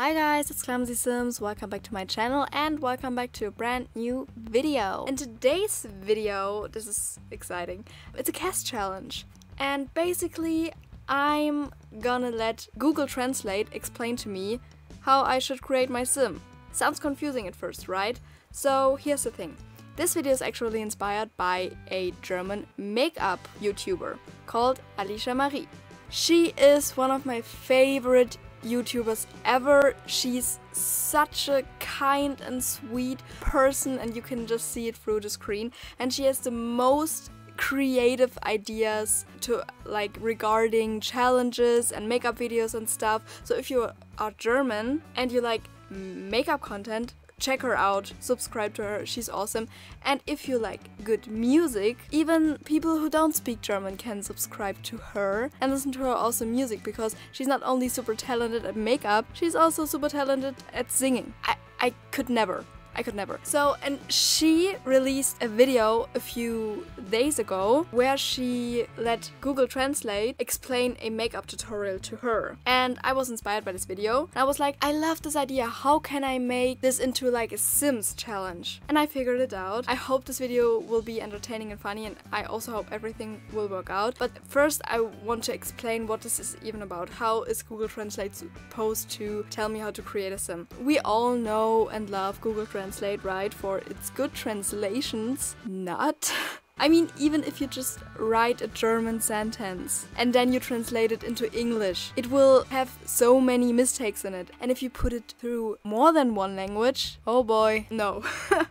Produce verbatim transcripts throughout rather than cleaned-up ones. Hi guys, it's Clumsy Sims, welcome back to my channel and welcome back to a brand new video. In today's video, this is exciting, it's a guess challenge. And basically, I'm gonna let Google Translate explain to me how I should create my sim. Sounds confusing at first, right? So here's the thing. This video is actually inspired by a German makeup YouTuber called Alicia Marie. She is one of my favorite YouTubers ever. She's such a kind and sweet person and you can just see it through the screen, and she has the most creative ideas to like regarding challenges and makeup videos and stuff. So if you are German and you like makeup content, check her out, subscribe to her, she's awesome. And if you like good music, even people who don't speak German can subscribe to her and listen to her awesome music, because she's not only super talented at makeup, she's also super talented at singing. I, I could never, I could never. So, and she released a video a few days ago where she let Google Translate explain a makeup tutorial to her. And I was inspired by this video. And I was like, I love this idea. How can I make this into like a Sims challenge? And I figured it out. I hope this video will be entertaining and funny, and I also hope everything will work out. But first I want to explain what this is even about. How is Google Translate supposed to tell me how to create a Sim? We all know and love Google Translate. Translate, right, for its good translations. Not. I mean, even if you just write a German sentence and then you translate it into English, it will have so many mistakes in it. And if you put it through more than one language, oh boy, no.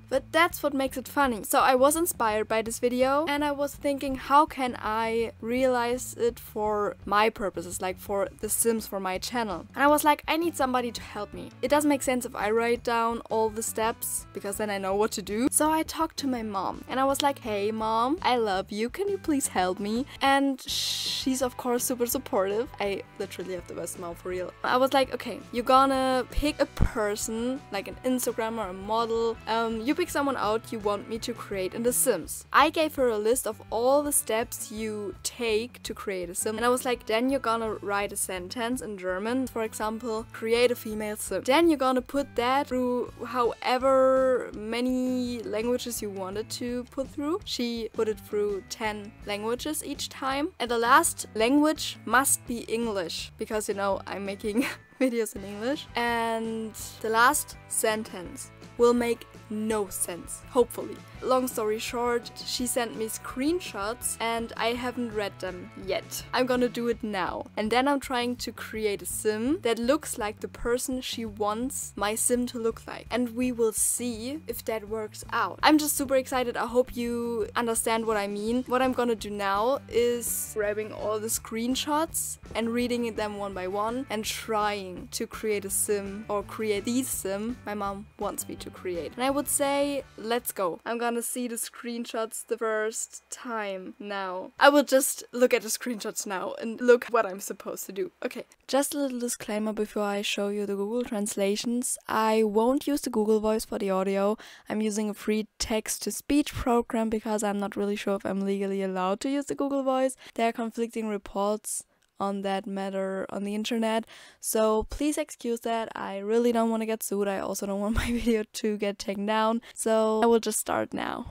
But that's what makes it funny. So I was inspired by this video and I was thinking, how can I realize it for my purposes, like for The Sims, for my channel? And I was like, I need somebody to help me. It doesn't make sense if I write down all the steps, because then I know what to do. So I talked to my mom and I was like, hey mom, I love you, can you please help me? And she's of course super supportive. I literally have the best mom, for real. I was like, okay, you're gonna pick a person, like an Instagrammer or a model. Um, you pick someone out you want me to create in The Sims. I gave her a list of all the steps you take to create a Sim. And I was like, then you're gonna write a sentence in German, for example, create a female Sim. Then you're gonna put that through however many languages you wanted to put through. She put it through ten languages each time, and the last language must be English, because you know I'm making videos in English, and the last sentence will make no sense, hopefully. Long story short, she sent me screenshots and I haven't read them yet. I'm gonna do it now. And then I'm trying to create a sim that looks like the person she wants my sim to look like. And we will see if that works out. I'm just super excited. I hope you understand what I mean. What I'm gonna do now is grabbing all the screenshots and reading them one by one and trying to create a sim, or create the sim my mom wants me to create. And I would say, let's go. I'm gonna see the screenshots the first time now. I will just look at the screenshots now and look what I'm supposed to do. Okay. Just a little disclaimer before I show you the Google translations. I won't use the Google Voice for the audio. I'm using a free text-to-speech program because I'm not really sure if I'm legally allowed to use the Google Voice. There are conflicting reports on that matter on the internet, so please excuse that. I really don't want to get sued. I also don't want my video to get taken down, so I will just start now.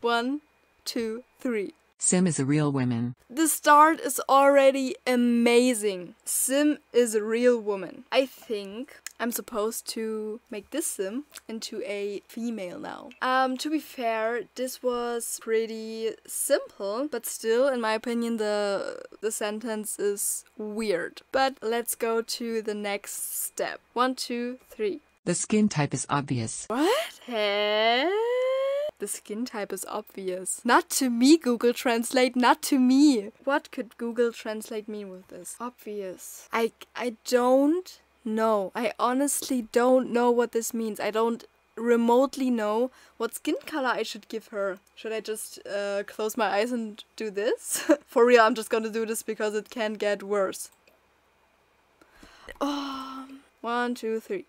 One, two, three. Sim is a real woman. The start is already amazing. Sim is a real woman. I think I'm supposed to make this sim into a female now. Um, to be fair, this was pretty simple, but still, in my opinion, the, the sentence is weird. But let's go to the next step. One, two, three. The skin type is obvious. What? Hey? The skin type is obvious. Not to me, Google Translate, not to me. What could Google Translate mean with this? Obvious. I, I don't know. I honestly don't know what this means. I don't remotely know what skin color I should give her. Should I just uh, close my eyes and do this? For real, I'm just gonna do this because it can get worse. Oh, one, two, three.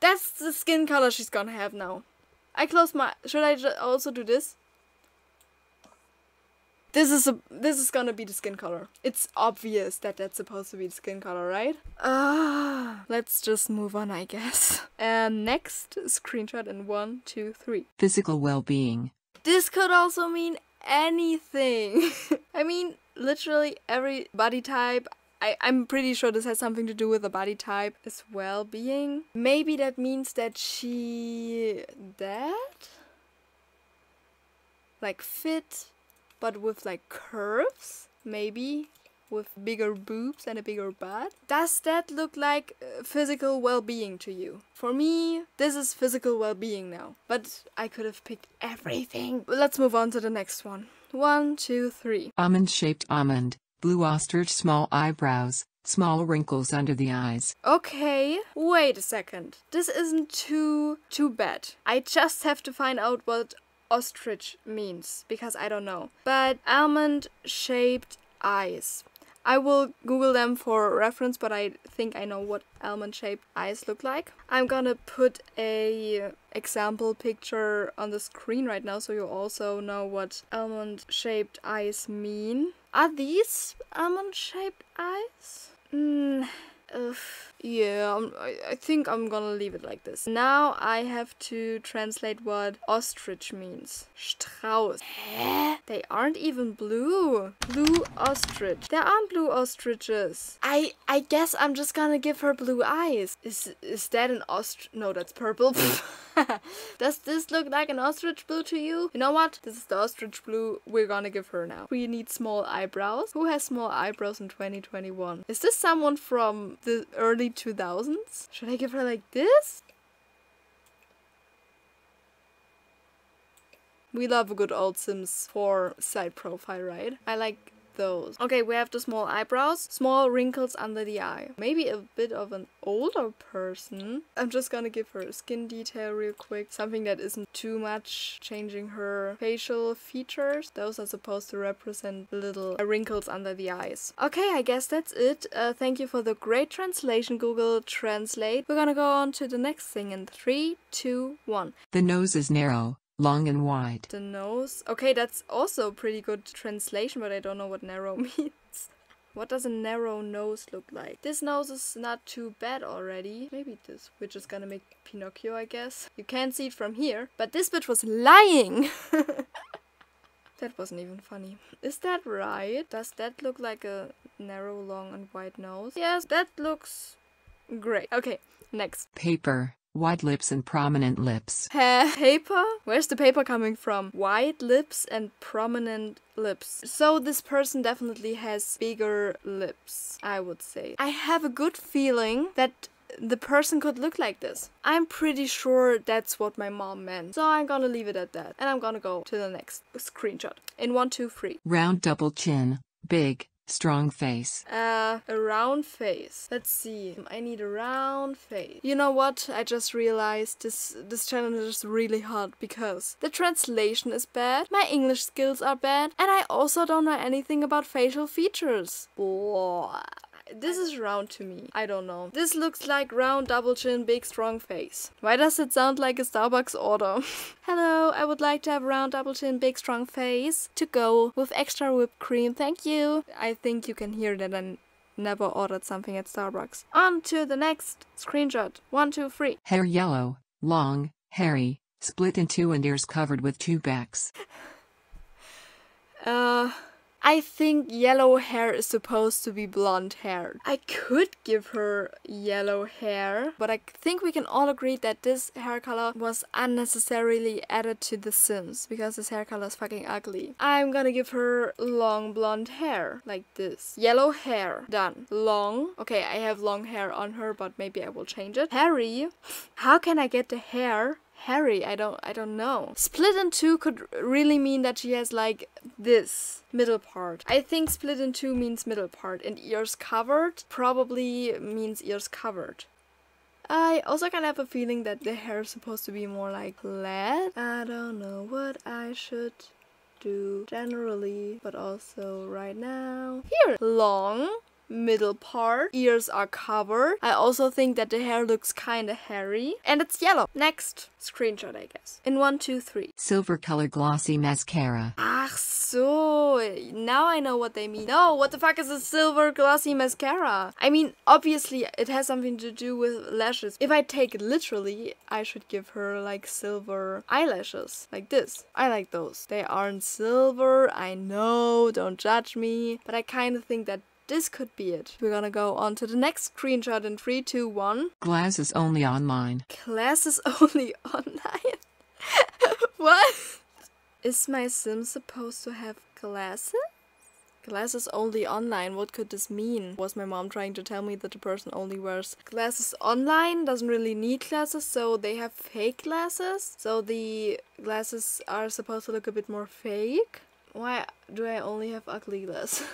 That's the skin color she's gonna have now. I close my... Should I also do this? This is a, this is gonna be the skin color. It's obvious that that's supposed to be the skin color, right? Ah, let's just move on, I guess. And next screenshot in one, two, three. Physical well-being. This could also mean anything. I mean, literally every body type. I, I'm pretty sure this has something to do with the body type as well-being. Maybe that means that she... that? Like fit, but with like curves, maybe, with bigger boobs and a bigger butt. Does that look like uh, physical well-being to you? For me, this is physical well-being now, but I could have picked everything. Let's move on to the next one. One, two, three. Almond-shaped almond, blue ostrich, small eyebrows, small wrinkles under the eyes. Okay, wait a second. This isn't too, too bad. I just have to find out what ostrich means, because I don't know. But almond-shaped eyes. I will Google them for reference, but I think I know what almond-shaped eyes look like. I'm gonna put a example picture on the screen right now, so you also know what almond-shaped eyes mean. Are these almond-shaped eyes? Mm. Ugh. Yeah, I'm, I think I'm gonna leave it like this. Now I have to translate what ostrich means. Strauss. They aren't even blue. Blue ostrich. There aren't blue ostriches. I I guess I'm just gonna give her blue eyes. Is, is that an ostrich? No, that's purple. Does this look like an ostrich blue to you? You know what? This is the ostrich blue we're gonna give her now. We need small eyebrows. Who has small eyebrows in twenty twenty-one? Is this someone from the early two thousands? Should I give her like this? We love a good old Sims four side profile, right? I like those. Okay, we have the small eyebrows, small wrinkles under the eye. Maybe a bit of an older person. I'm just gonna give her a skin detail real quick. Something that isn't too much changing her facial features. Those are supposed to represent the little wrinkles under the eyes. Okay, I guess that's it. Uh, thank you for the great translation, Google Translate. We're gonna go on to the next thing in three, two, one. The nose is narrow, long and wide. The nose. Okay, that's also a pretty good translation, but I don't know what narrow means. What does a narrow nose look like? This nose is not too bad already. Maybe this, which is gonna make Pinocchio, I guess. You can't see it from here, but this bitch was lying! That wasn't even funny. Is that right? Does that look like a narrow, long and wide nose? Yes, that looks great. Okay, next. Paper. Wide lips and prominent lips. Ha, paper? Where's the paper coming from? Wide lips and prominent lips. So this person definitely has bigger lips, I would say. I have a good feeling that the person could look like this. I'm pretty sure that's what my mom meant. So I'm gonna leave it at that. And I'm gonna go to the next screenshot. In one, two, three. Round double chin. Big. Strong face. Uh, a round face. Let's see. I need a round face. You know what? I just realized this this challenge is really hard because the translation is bad, my English skills are bad, and I also don't know anything about facial features. Blah. This is round to me. I don't know. This looks like round, double chin, big, strong face. Why does it sound like a Starbucks order? Hello, I would like to have round, double chin, big, strong face to go with extra whipped cream. Thank you. I think you can hear that I never ordered something at Starbucks. On to the next screenshot. One, two, three. Hair yellow, long, hairy, split in two and ears covered with two backs. uh... I think yellow hair is supposed to be blonde hair. I could give her yellow hair, but I think we can all agree that this hair color was unnecessarily added to The Sims because this hair color is fucking ugly. I'm gonna give her long blonde hair, like this. Yellow hair, done. Long. Okay, I have long hair on her, but maybe I will change it. Hairy. How can I get the hair? Hairy, I don't, I don't know. Split in two could really mean that she has like this middle part. I think split in two means middle part, and ears covered probably means ears covered. I also kind of have a feeling that the hair is supposed to be more like flat. I don't know what I should do generally, but also right now. Here, long. middle part. Ears are covered. I also think that the hair looks kind of hairy. And it's yellow. Next screenshot, I guess. In one, two, three. Silver color glossy mascara. Ach so. Now I know what they mean. No, what the fuck is a silver glossy mascara? I mean, obviously it has something to do with lashes. If I take it literally, I should give her like silver eyelashes. Like this. I like those. They aren't silver. I know. Don't judge me. But I kind of think that this could be it. We're gonna go on to the next screenshot in three, two, one. Glasses only online. Glasses only online? What? Is my Sim supposed to have glasses? Glasses only online, what could this mean? Was my mom trying to tell me that the person only wears glasses online, doesn't really need glasses, so they have fake glasses? So the glasses are supposed to look a bit more fake? Why do I only have ugly glasses?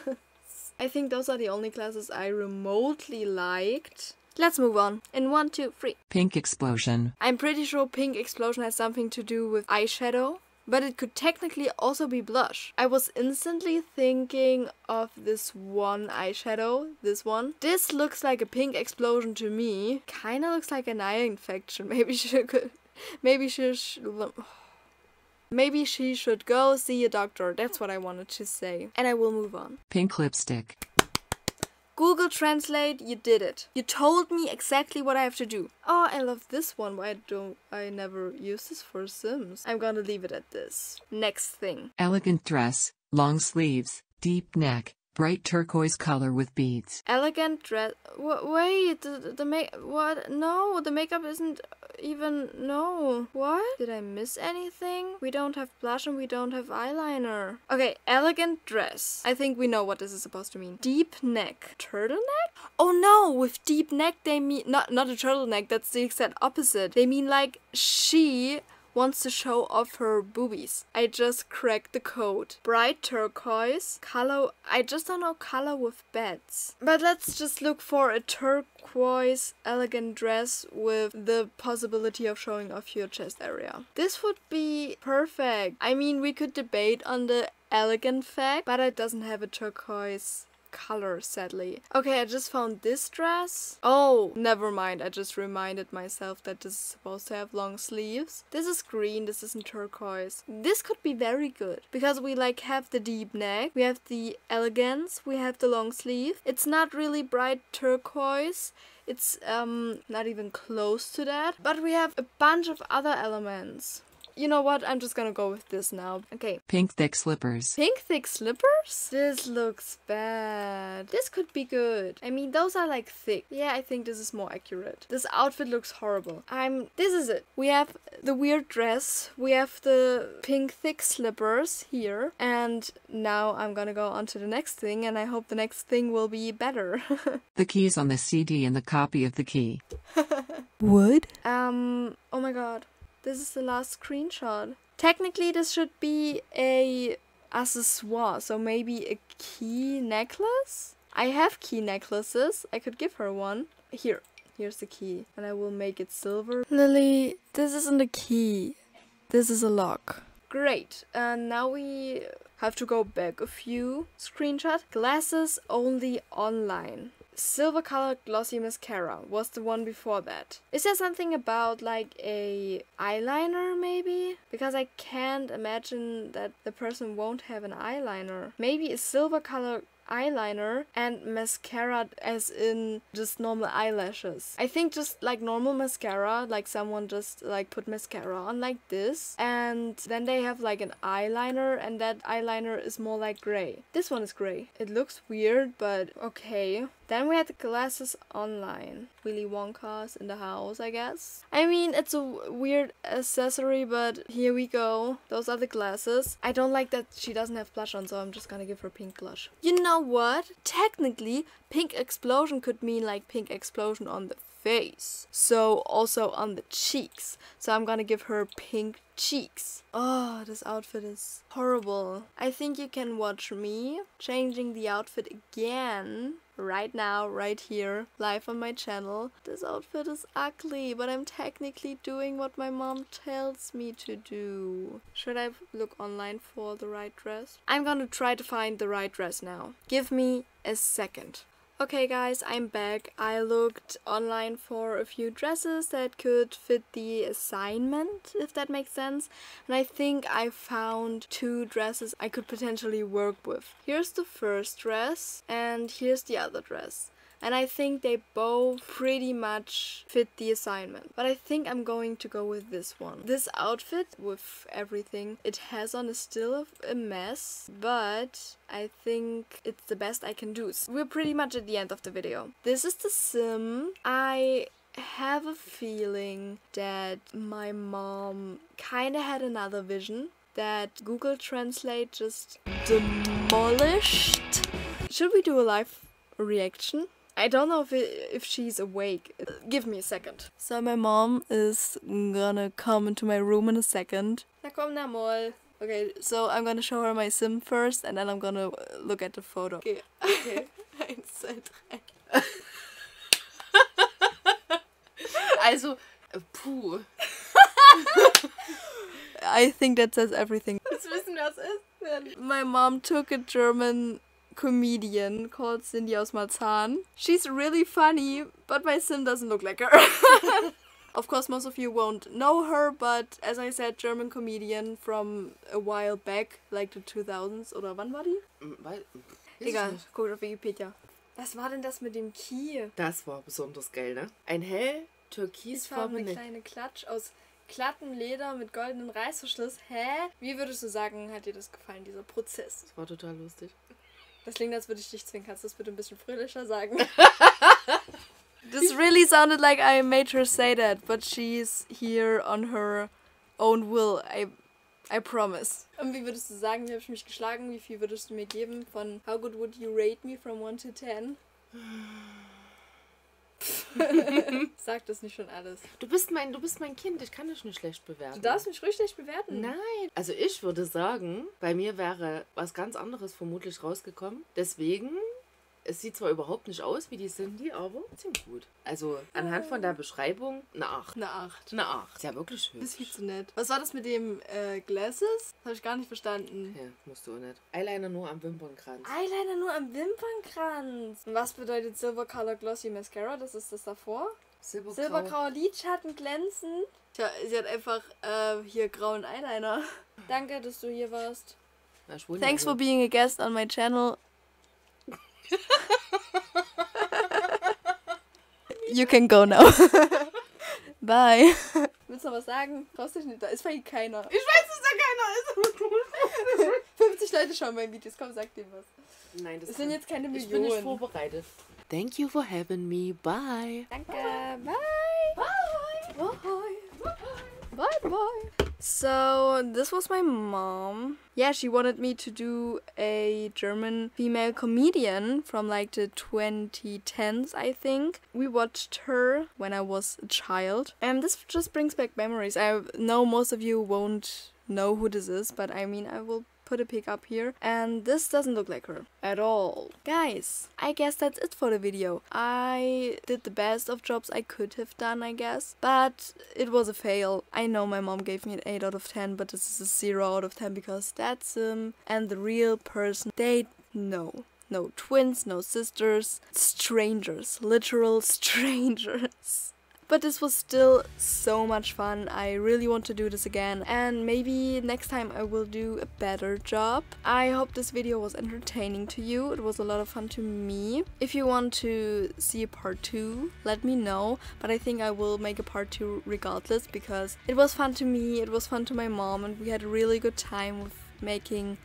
I think those are the only glasses I remotely liked. Let's move on. In one, two, three. Pink explosion. I'm pretty sure pink explosion has something to do with eyeshadow, but it could technically also be blush. I was instantly thinking of this one eyeshadow, this one. This looks like a pink explosion to me. Kinda looks like an eye infection. Maybe she could, maybe she should... Maybe she should go see a doctor. That's what I wanted to say. And I will move on. Pink lipstick. Google Translate, you did it. You told me exactly what I have to do. Oh, I love this one. Why don't I never use this for Sims? I'm gonna leave it at this. Next thing. Elegant dress, long sleeves, deep neck, bright turquoise color with beads. Elegant dress. Wait, the, the make. What? No, the makeup isn't even. No. What? Did I miss anything? We don't have blush and we don't have eyeliner. Okay, elegant dress. I think we know what this is supposed to mean. Deep neck. Turtleneck? Oh no, with deep neck they mean. Not, not a turtleneck, that's the exact opposite. They mean like she wants to show off her boobies. I just cracked the code. Bright turquoise color. I just don't know color with beds. But let's just look for a turquoise elegant dress with the possibility of showing off your chest area. This would be perfect. I mean, we could debate on the elegant fact, but it doesn't have a turquoise color, sadly. Okay, I just found this dress. Oh, never mind. I just reminded myself that this is supposed to have long sleeves. This is green. This isn't turquoise. This could be very good because we like have the deep neck. We have the elegance. We have the long sleeve. It's not really bright turquoise. It's um not even close to that. But we have a bunch of other elements. You know what? I'm just gonna go with this now. Okay. Pink thick slippers. Pink thick slippers? This looks bad. This could be good. I mean, those are like thick. Yeah, I think this is more accurate. This outfit looks horrible. I'm... This is it. We have the weird dress. We have the pink thick slippers here. And now I'm gonna go on to the next thing. And I hope the next thing will be better. The keys on the C D and the copy of the key. Wood? Um... Oh my god. This is the last screenshot. Technically, this should be a accessoire, so maybe a key necklace? I have key necklaces. I could give her one. Here. Here's the key. And I will make it silver. Lily, this isn't a key. This is a lock. Great. And uh, now we have to go back a few. Screenshot. Glasses only online. Silver colored glossy mascara was the one before that. Is there something about like a eyeliner maybe? Because I can't imagine that the person won't have an eyeliner. Maybe a silver colored eyeliner and mascara as in just normal eyelashes. I think just like normal mascara, like someone just like put mascara on like this and then they have like an eyeliner and that eyeliner is more like gray. This one is gray. It looks weird, but okay. Then we had the glasses online. Willy Wonka's in the house, I guess. I mean, it's a weird accessory, but here we go. Those are the glasses. I don't like that she doesn't have blush on, so I'm just gonna give her pink blush. You know what? Technically, pink explosion could mean like pink explosion on the face. So also on the cheeks. So I'm gonna give her pink cheeks. Oh, this outfit is horrible. I think you can watch me changing the outfit again. Right now, right here, live on my channel. This outfit is ugly, but I'm technically doing what my mom tells me to do. Should I look online for the right dress? I'm gonna try to find the right dress now. Give me a second. Okay guys, I'm back. I looked online for a few dresses that could fit the assignment, if that makes sense. And I think I found two dresses I could potentially work with. Here's the first dress and here's the other dress. And I think they both pretty much fit the assignment. But I think I'm going to go with this one. This outfit with everything it has on is still a mess, but I think it's the best I can do. So we're pretty much at the end of the video. This is the Sim. I have a feeling that my mom kind of had another vision that Google Translate just demolished. Should we do a live reaction? I don't know if, it, if she's awake. Give me a second. So my mom is gonna come into my room in a second. Na komm na mal. Okay, so I'm gonna show her my Sim first and then I'm gonna look at the photo. Okay. Okay. one, two, three. Also, puh. I think that says everything. Willst du wissen, was ist denn? My mom took a German comedian called Cindy aus Malzahn. She's really funny, but my Sim doesn't look like her. Of course, most of you won't know her, but as I said, German comedian from a while back, like the two thousands. Oder wann war die? Weil, egal, guckt auf Wikipedia. Was war denn das mit dem Kiel? Das war besonders geil, ne? Ein hell türkisfarbene kleine Klatsch aus glatten Leder mit goldenem Reißverschluss. Hä? Wie würdest du sagen, hat dir das gefallen, dieser Prozess? Das war total lustig. Das klingt, als würde ich dich zwingen. Kannst du das bitte ein bisschen fröhlicher sagen? This really sounded like I made her say that, but she's here on her own will. I, I promise. Und wie würdest du sagen, wie habe ich mich geschlagen? Wie viel würdest du mir geben? Von how good would you rate me from one to ten? Sag das nicht schon alles. Du bist mein, du bist mein Kind, ich kann dich nicht schlecht bewerten. Du darfst mich ruhig schlecht bewerten. Nein. Also ich würde sagen, bei mir wäre was ganz anderes vermutlich rausgekommen. Deswegen, es sieht zwar überhaupt nicht aus wie die Cindy, aber ziemlich gut. Also anhand von der Beschreibung eine acht. eine acht. eine acht. Ist ja wirklich schön. Das ist viel zu nett. Was war das mit dem äh, Glasses? Habe ich gar nicht verstanden. Ja, musst du auch nicht. Eyeliner nur am Wimpernkranz. Eyeliner nur am Wimpernkranz. Und was bedeutet Silver Color Glossy Mascara? Das ist das davor. Silbergrau. Silbergrauer Lidschatten glänzend. Tja, sie hat einfach äh, hier grauen Eyeliner. Danke, dass du hier warst. Na, thanks for being a guest on my channel. You can go now. Bye. Willst du noch was sagen? Brauchst dich nicht, da ist vielleicht keiner. Ich weiß, dass da keiner ist. fünfzig Leute schauen meine Videos, komm, sag dem was. Nein, das es sind jetzt keine Millionen. Ich bin nicht vorbereitet. Thank you for having me, bye. Danke, bye. Bye. Bye. Bye. Bye. Bye. So, this was my mom. Yeah, she wanted me to do a German female comedian from like the twenty tens, I think. We watched her when I was a child. And this just brings back memories. I know most of you won't know who this is, but I mean, I will put a pic up here. And this doesn't look like her at all. Guys, I guess that's it for the video. I did the best of jobs I could have done, I guess. But it was a fail. I know my mom gave me an eight out of ten, but this is a zero out of ten because that Sim and the real person, they know. No twins, no sisters. Strangers. Literal strangers. But this was still so much fun. I really want to do this again and maybe next time I will do a better job. I hope this video was entertaining to you. It was a lot of fun to me. If you want to see a part two, let me know. But I think I will make a part two regardless because it was fun to me, it was fun to my mom, and we had a really good time with making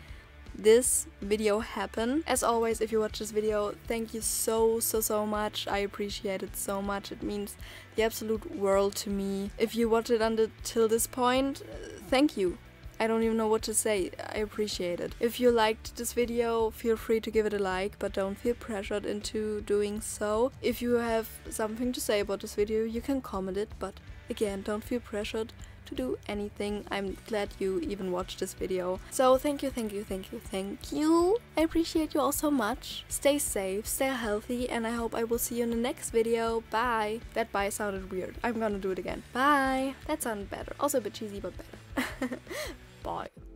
this video happen. As always, if you watch this video, thank you so so so much. I appreciate it so much. It means the absolute world to me. If you watch it until this point, uh, thank you. I don't even know what to say. I appreciate it. If you liked this video, feel free to give it a like, but don't feel pressured into doing so. If you have something to say about this video, you can comment it, but again, don't feel pressured to do anything. I'm glad you even watched this video. So thank you, thank you, thank you, thank you. I appreciate you all so much. Stay safe, stay healthy, and I hope I will see you in the next video. Bye. That bye sounded weird. I'm gonna do it again. Bye. That sounded better. Also a bit cheesy, but better. Bye.